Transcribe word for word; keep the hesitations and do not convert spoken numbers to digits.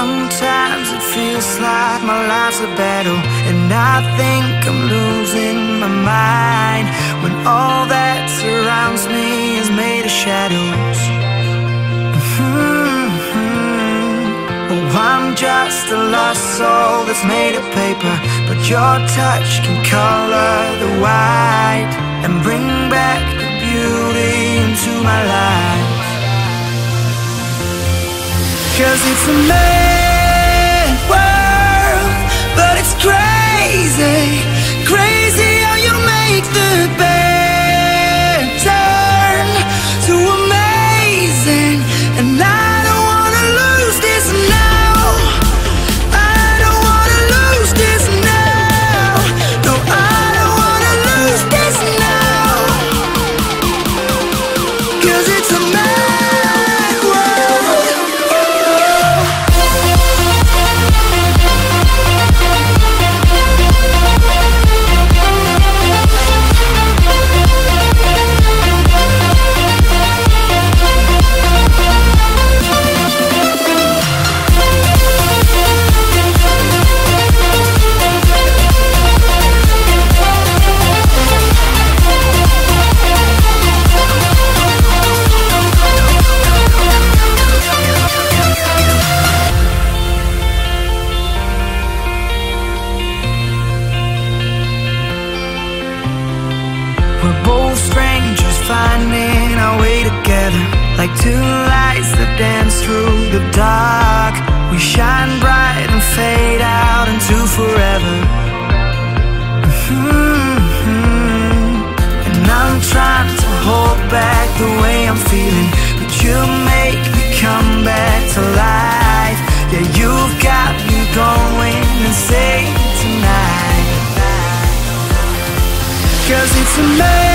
Sometimes it feels like my life's a battle, and I think I'm losing my mind when all that surrounds me is made of shadows. Mm-hmm. Oh, I'm just a lost soul that's made of paper, but your touch can color the white and bring back the beauty into my life. 'Cause it's a mad world, but it's crazy, crazy how you make the bad turn to amazing. And I don't wanna lose this now, I don't wanna lose this now, no, I don't wanna lose this now. 'Cause it's a mad finding our way together, like two lights that dance through the dark. We shine bright and fade out into forever. Mm-hmm. And I'm trying to hold back the way I'm feeling, but you make me come back to life. Yeah, you've got me going insane tonight. 'Cause it's amazing.